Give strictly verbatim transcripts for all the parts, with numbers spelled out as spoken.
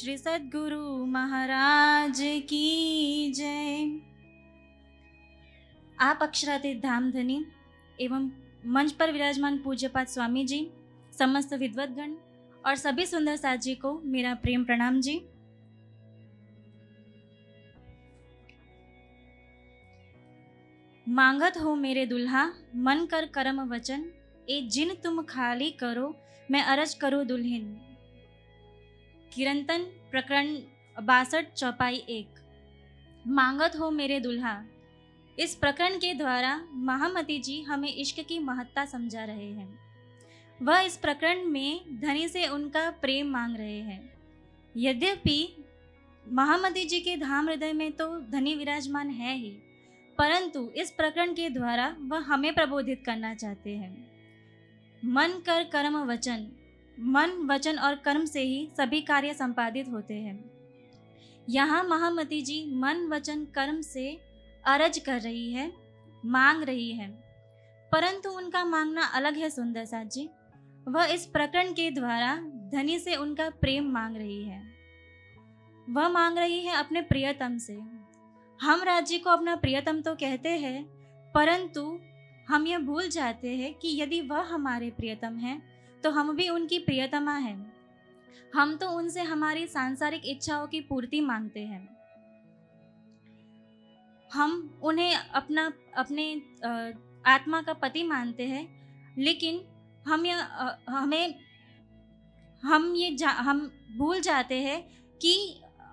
श्री सद्गुरु महाराज की जय। आप अक्षरातीत धाम धनी एवं मंच पर विराजमान पूज्यपाद स्वामी जी, समस्त विद्वद्गण और सभी सुंदर साथ जी को मेरा प्रेम प्रणाम जी। मांगत हो मेरे दुल्हा मन कर कर्म वचन, ए जिन तुम खाली करो मैं अरज करूँ दुल्हन। कीर्तन प्रकरण बासठ चौपाई एक। मांगत हो मेरे दुल्हा, इस प्रकरण के द्वारा महामती जी हमें इश्क की महत्ता समझा रहे हैं। वह इस प्रकरण में धनी से उनका प्रेम मांग रहे हैं। यद्यपि महामती जी के धाम हृदय में तो धनी विराजमान है ही, परंतु इस प्रकरण के द्वारा वह हमें प्रबोधित करना चाहते हैं। मन कर कर्म वचन, मन वचन और कर्म से ही सभी कार्य संपादित होते हैं। यहाँ महामती जी मन वचन कर्म से अरज कर रही है, मांग रही है, परंतु उनका मांगना अलग है। सुंदर साथ जी, वह इस प्रकरण के द्वारा धनी से उनका प्रेम मांग रही है। वह मांग रही है अपने प्रियतम से। हम राज्य को अपना प्रियतम तो कहते हैं, परंतु हम यह भूल जाते हैं कि यदि वह हमारे प्रियतम हैं तो हम भी उनकी प्रियतमा हैं। हम तो उनसे हमारी सांसारिक इच्छाओं की पूर्ति मांगते हैं। हम उन्हें अपना अपने आ, आत्मा का पति मानते हैं, लेकिन हम यह हमें हम ये जा, हम भूल जाते हैं कि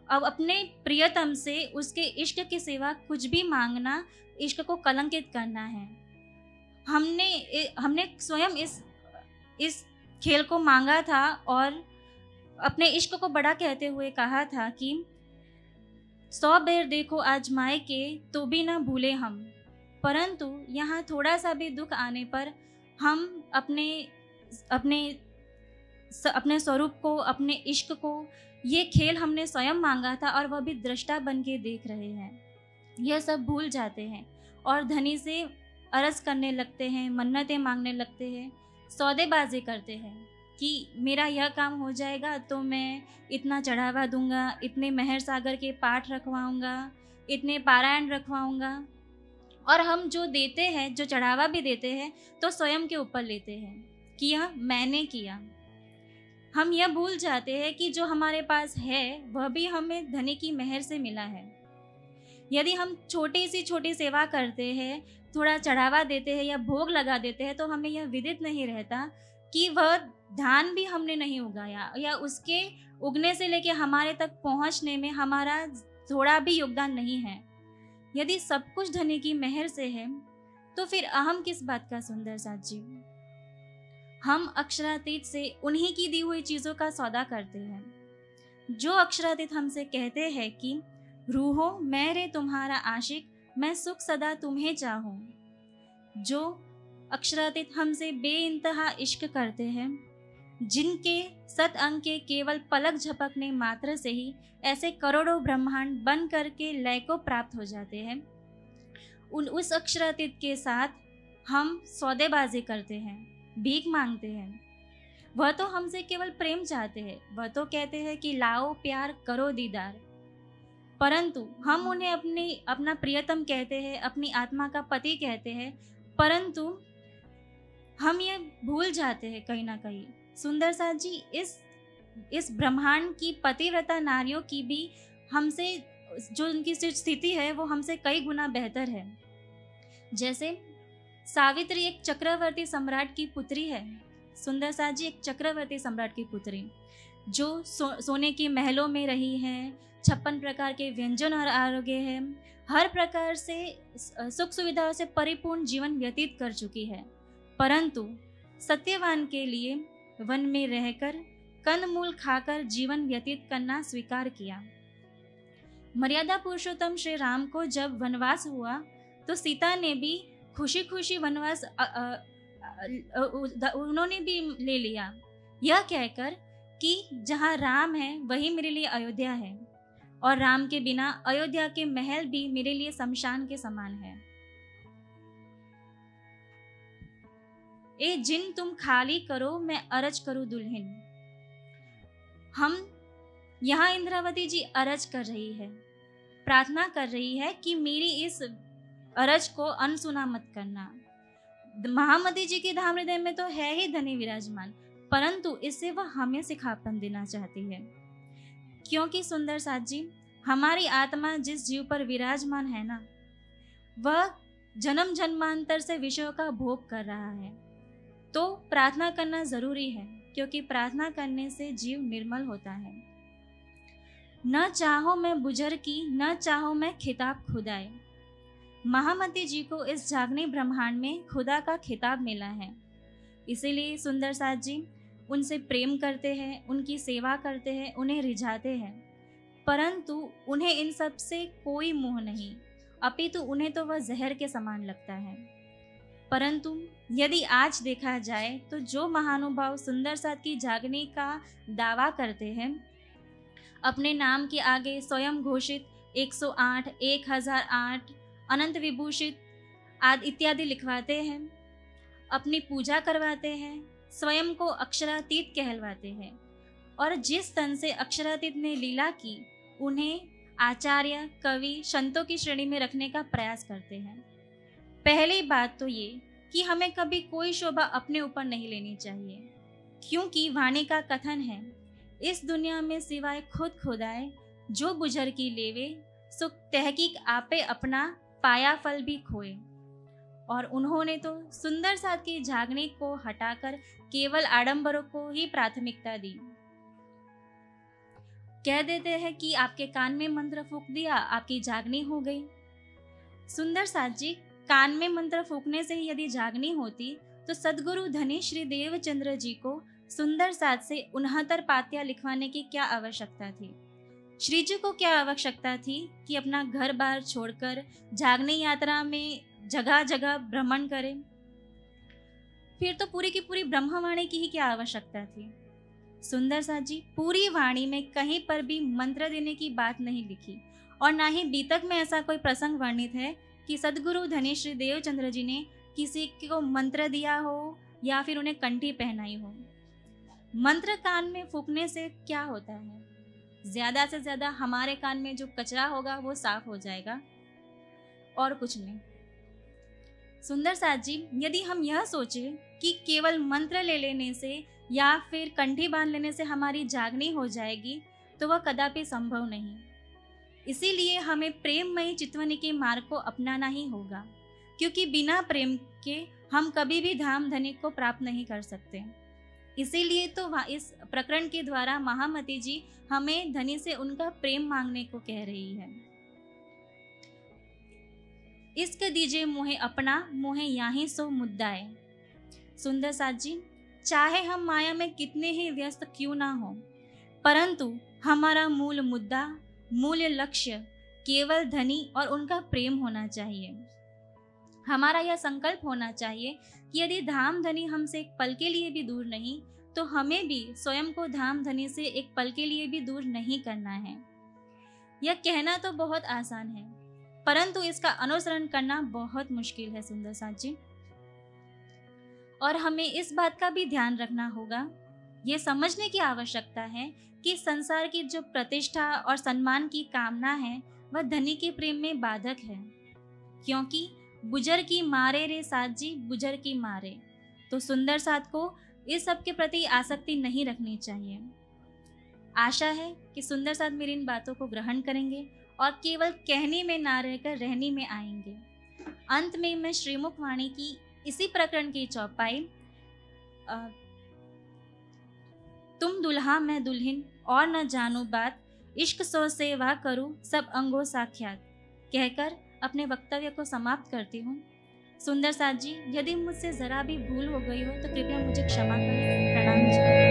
अब अपने प्रियतम से उसके इश्क के सिवा कुछ भी मांगना इश्क को कलंकित करना है। हमने हमने स्वयं इस इस खेल को मांगा था और अपने इश्क को बड़ा कहते हुए कहा था कि सौ बेर देखो आजमाए के तो भी ना भूले हम। परंतु यहाँ थोड़ा सा भी दुख आने पर हम अपने अपने अपने स्वरूप को, अपने इश्क को, ये खेल हमने स्वयं मांगा था और वह भी दृष्टा बन के देख रहे हैं। यह सब भूल जाते हैं और धनी से अरज करने लगते हैं, मन्नतें मांगने लगते हैं, सौदेबाजी करते हैं कि मेरा यह काम हो जाएगा तो मैं इतना चढ़ावा दूंगा, इतने महर सागर के पाठ रखवाऊँगा, इतने पारायण रखवाऊँगा। और हम जो देते हैं, जो चढ़ावा भी देते हैं, तो स्वयं के ऊपर लेते हैं कि यह मैंने किया। हम यह भूल जाते हैं कि जो हमारे पास है वह भी हमें धनी की मेहर से मिला है। यदि हम छोटी सी छोटी सेवा करते हैं, थोड़ा चढ़ावा देते हैं या भोग लगा देते हैं, तो हमें यह विदित नहीं रहता कि वह धान भी हमने नहीं उगाया या उसके उगने से लेकर हमारे तक पहुँचने में हमारा थोड़ा भी योगदान नहीं है। यदि सब कुछ धनी की मेहर से है तो फिर अहम किस बात का। सुंदर साथ जी, हम अक्षरातीत से उन्हीं की दी हुई चीज़ों का सौदा करते हैं। जो अक्षरातीत हमसे कहते हैं कि रूहो मैं रे तुम्हारा आशिक, मैं सुख सदा तुम्हें चाहूँ। जो अक्षरातीत हमसे बेइंतहा इश्क करते हैं, जिनके सत अंग के केवल पलक झपकने मात्र से ही ऐसे करोड़ों ब्रह्मांड बन करके लय को प्राप्त हो जाते हैं, उन उस अक्षरातीत के साथ हम सौदेबाजी करते हैं, भीख मांगते हैं। वह तो हमसे केवल प्रेम चाहते हैं। वह तो कहते हैं कि लाओ प्यार करो दीदार, परंतु हम उन्हें अपने अपना प्रियतम कहते हैं, अपनी आत्मा का पति कहते हैं, परंतु हम ये भूल जाते हैं कहीं ना कहीं। सुंदर साथ जी, इस इस ब्रह्मांड की पतिव्रता नारियों की भी हमसे जो उनकी स्थिति है वो हमसे कई गुना बेहतर है। जैसे सावित्री एक चक्रवर्ती सम्राट की पुत्री है। सुंदर साथ जी, एक चक्रवर्ती सम्राट की पुत्री जो सो, सोने के महलों में रही हैं, छप्पन प्रकार के व्यंजन और आरोग्य हैं, हर प्रकार से सुख सुविधाओं से परिपूर्ण जीवन व्यतीत कर चुकी है, परंतु सत्यवान के लिए वन में रहकर कंदमूल खाकर जीवन व्यतीत करना स्वीकार किया। मर्यादा पुरुषोत्तम श्री राम को जब वनवास हुआ तो सीता ने भी खुशी खुशी वनवास आ, आ, आ, आ, उन्होंने भी ले लिया, यह कहकर कि जहाँ राम है वही मेरे लिए अयोध्या है और राम के बिना अयोध्या के महल भी मेरे लिए शमशान के समान है। ए जिन तुम खाली करो मैं अरज करूँ दुल्हन। हम यहाँ इंद्रावती जी अरज कर रही है, प्रार्थना कर रही है कि मेरी इस अरज को अनसुना मत करना। महामती जी के धाम हृदय में तो है ही धनी विराजमान, परंतु इससे वह हमें सिखापन देना चाहती है, क्योंकि सुंदर साथ जी हमारी आत्मा जिस जीव पर विराजमान है ना, वह जन्म जन्मांतर से विषयों का भोग कर रहा है। तो प्रार्थना करना जरूरी है, क्योंकि प्रार्थना करने से जीव निर्मल होता है। न चाहो मैं बुजर की, न चाहो मैं खिताब खुदाए। महामती जी को इस जागने ब्रह्मांड में खुदा का खिताब मिला है, इसीलिए सुंदर साथ जी उनसे प्रेम करते हैं, उनकी सेवा करते हैं, उन्हें रिझाते हैं, परंतु उन्हें इन सब से कोई मोह नहीं, अपितु उन्हें तो वह जहर के समान लगता है। परंतु यदि आज देखा जाए तो जो महानुभाव सुंदर साथ की जागने का दावा करते हैं, अपने नाम के आगे स्वयं घोषित एक सौ आठ, एक हज़ार आठ, अनंत विभूषित आदि इत्यादि लिखवाते हैं, अपनी पूजा करवाते हैं, स्वयं को अक्षरातीत कहलवाते हैं, और जिस तन से अक्षरातीत ने लीला की उन्हें आचार्य, कवि, संतों की श्रेणी में रखने का प्रयास करते हैं। पहली बात तो ये कि हमें कभी कोई शोभा अपने ऊपर नहीं लेनी चाहिए, क्योंकि वाणी का कथन है, इस दुनिया में सिवाय खुद खुदाए, जो बुझर की लेवे, सो तहकीक आपे अपना, पाया फल भी खोए। और उन्होंने तो सुंदर साथ के जागने को हटाकर केवल आडंबरों को ही प्राथमिकता दी। कह देते हैं कि आपके कान में मंत्र फूंक दिया, आपकी जागनी हो गई। सुंदर साथ जी, कान में मंत्र फूंकने से ही यदि जागनी होती तो सदगुरु धनी श्री देवचंद्र जी को सुंदर साथ से उनहत्तर पातियां लिखवाने की क्या आवश्यकता थी? श्री जी को क्या आवश्यकता थी कि अपना घर बार छोड़कर जागनी यात्रा में जगह जगह भ्रमण करें? फिर तो पूरी की पूरी ब्रह्मवाणी की ही क्या आवश्यकता थी? सुंदर साथ जी, पूरी वाणी में कहीं पर भी मंत्र देने की बात नहीं लिखी, और ना ही बीतक में ऐसा कोई प्रसंग वर्णित है कि सदगुरु धनी श्री देवचंद्र जी ने किसी को मंत्र दिया हो या फिर उन्हें कंठी पहनाई हो। मंत्र कान में फूंकने से क्या होता है? ज्यादा से ज्यादा हमारे कान में जो कचरा होगा वो साफ हो जाएगा, और कुछ नहीं। सुंदर साथ जी, यदि हम यह सोचें कि केवल मंत्र ले लेने से या फिर कंठी बांध लेने से हमारी जागनी हो जाएगी, तो वह कदापि संभव नहीं। इसीलिए हमें प्रेममयी चितवनी के मार्ग को अपनाना ही होगा, क्योंकि बिना प्रेम के हम कभी भी धाम धनी को प्राप्त नहीं कर सकते। इसीलिए तो इस प्रकरण के द्वारा महामती जी हमें धनी से उनका प्रेम मांगने को कह रही है। इश्क दीजिए मोहे अपना, मोहे याही सो मुद्दाए। सुंदर साथ जी, चाहे हम माया में कितने ही व्यस्त क्यों ना हो, परंतु हमारा मूल मुद्दा, मूल लक्ष्य केवल धनी और उनका प्रेम होना चाहिए। हमारा यह संकल्प होना चाहिए कि यदि धाम धनी हमसे एक पल के लिए भी दूर नहीं, तो हमें भी स्वयं को धाम धनी से एक पल के लिए भी दूर नहीं करना है। यह कहना तो बहुत आसान है, परंतु इसका अनुसरण करना बहुत मुश्किल है सुंदर साथ जी। और हमें इस बात का भी ध्यान रखना होगा, ये समझने की आवश्यकता है कि संसार की जो प्रतिष्ठा और सम्मान की कामना है वह धनी के प्रेम में बाधक है, क्योंकि बुजर की मारे रे साथ जी, बुजर की मारे। तो सुंदर साथ को इस सब के प्रति आसक्ति नहीं रखनी चाहिए। आशा है कि सुंदर साथ मेरी इन बातों को ग्रहण करेंगे और केवल कहने में ना रहकर रहने में आएंगे। अंत में मैं श्रीमुखवाणी की इसी प्रकरण की चौपाई, तुम दुल्हा मैं दुल्हन और न जानू बात, इश्क सो सेवा करूं सब अंगों साख्यात, कहकर अपने वक्तव्य को समाप्त करती हूँ। सुंदर साथ जी, यदि मुझसे जरा भी भूल हो गई हो तो कृपया मुझे क्षमा करें। प्रणाम जी।